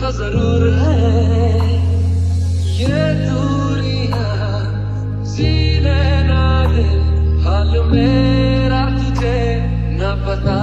तो जरूर है ये दूरियां जीने ना दे, हाल मेरा तुझे ना पता।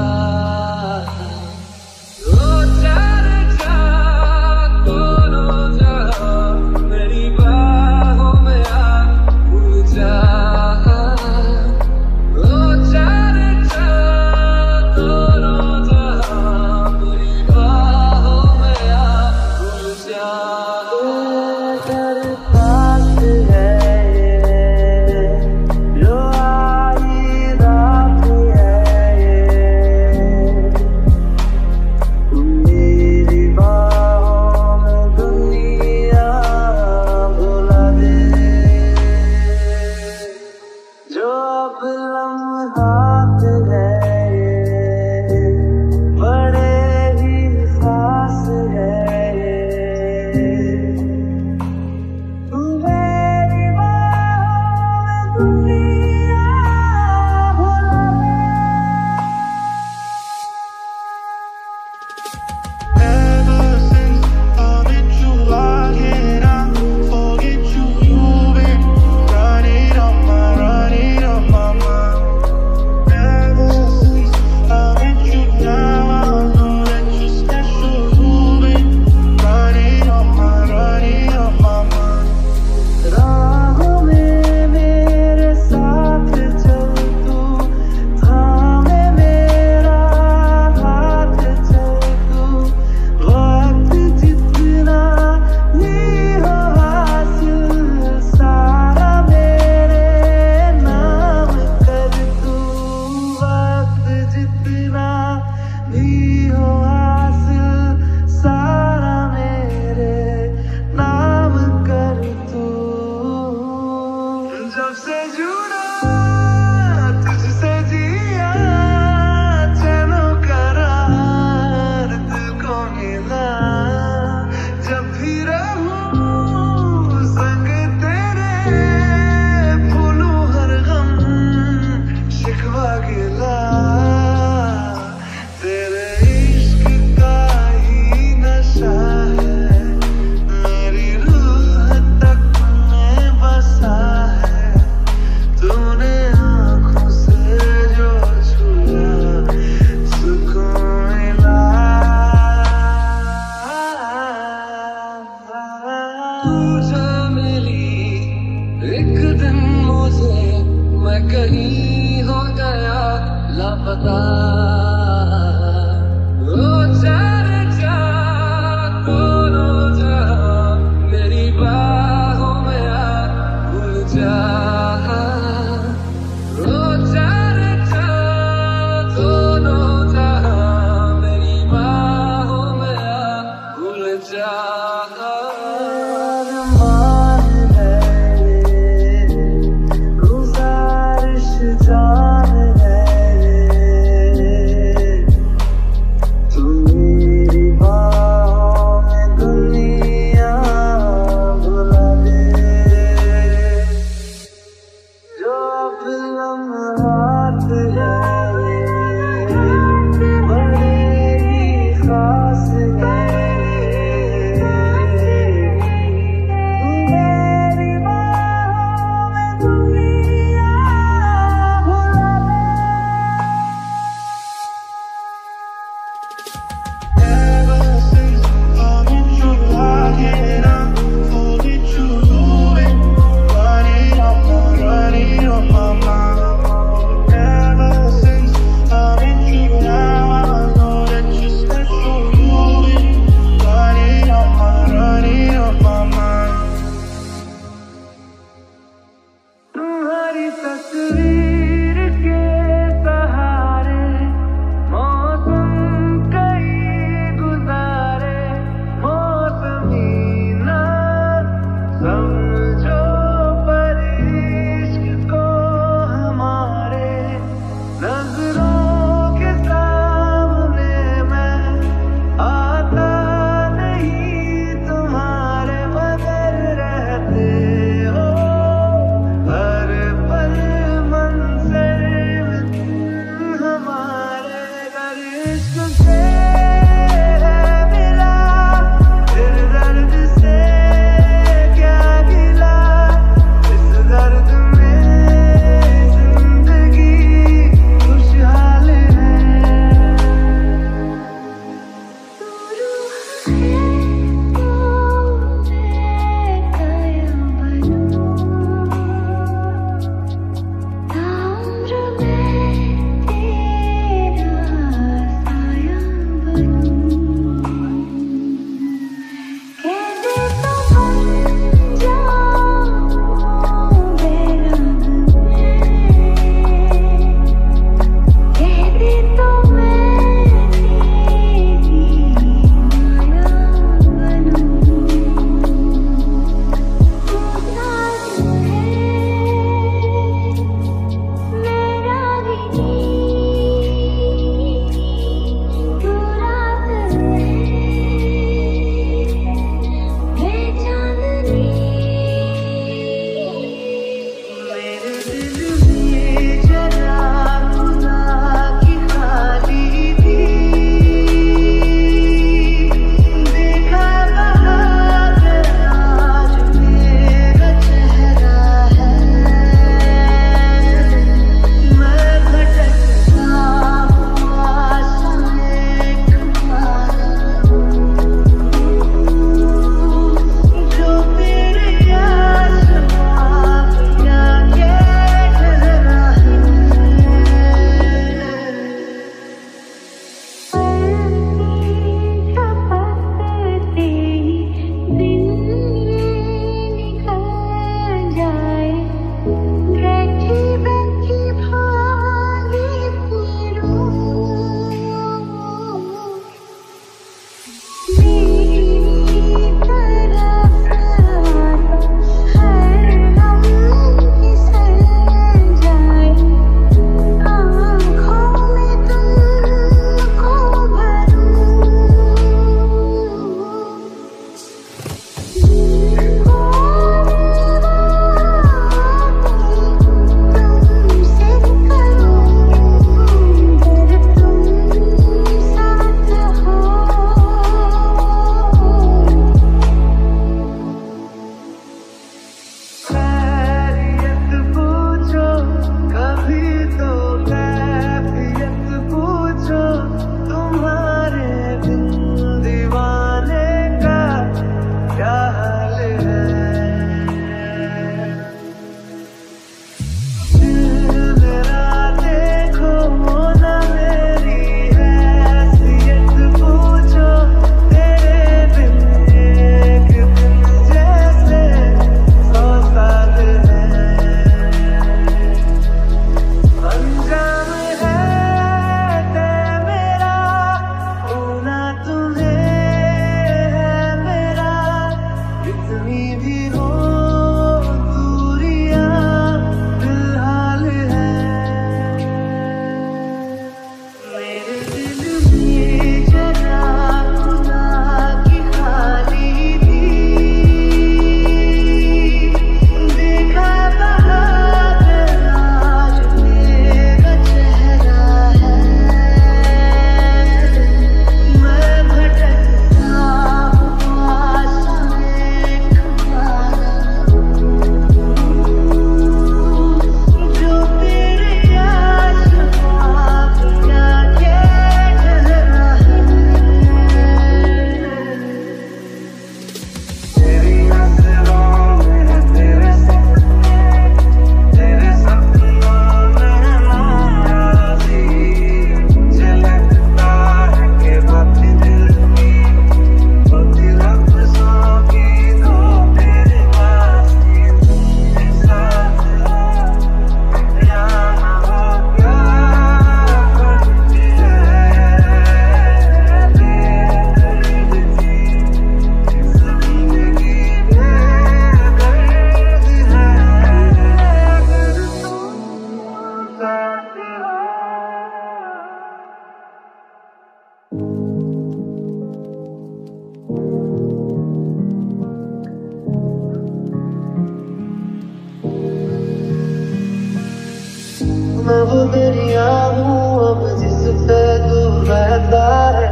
मैं वो दरिया हूँ अब जिस पे तू बहता है,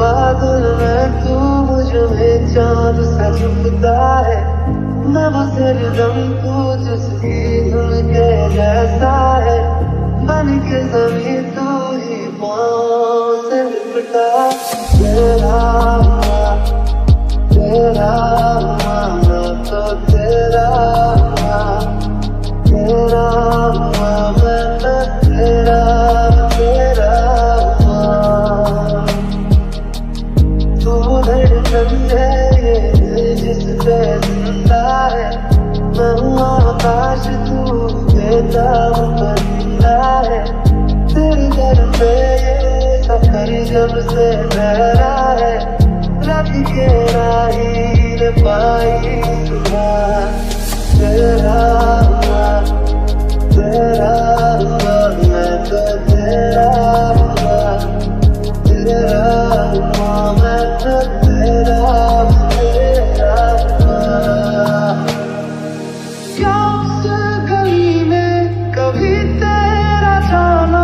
बादल में तू मुझ में चाँद सा छुपता है। मैं वो सरदम तू जिसकी धुन के जैसा है, बन के सभी तू ही पाँव से लिपटा। तेरा तेरा माना तो तेरा तेरा जब से बहरा है रब के राही ने पाई सुबह। तेरा हुआ तेरा हुआ मैं तो तेरा हुआ तेरा हुआ मैं तो तेरा तेरा हुआ। प्यास गली में कभी तेरा जाना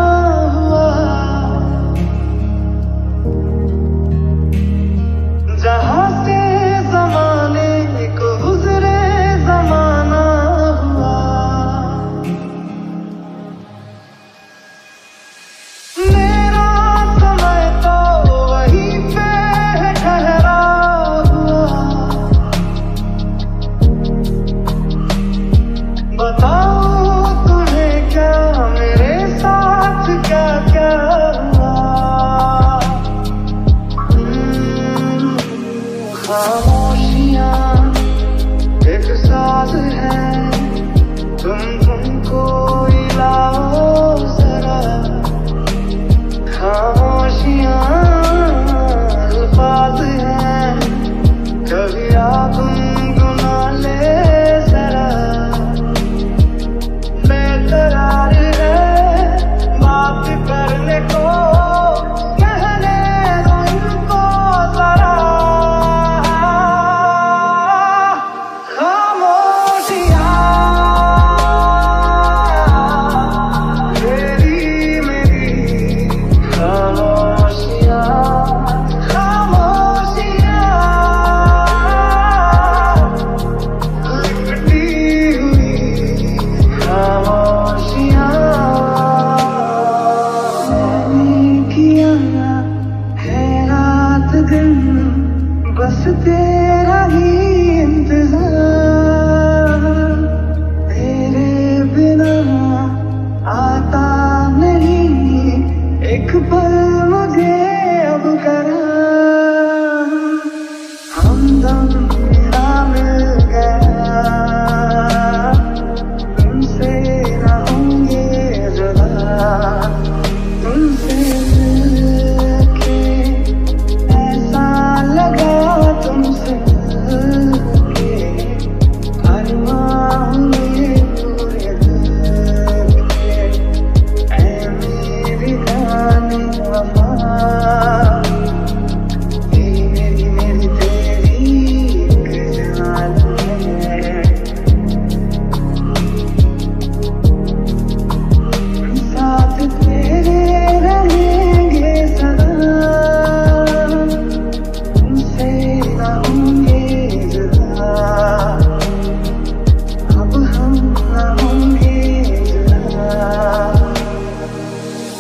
să te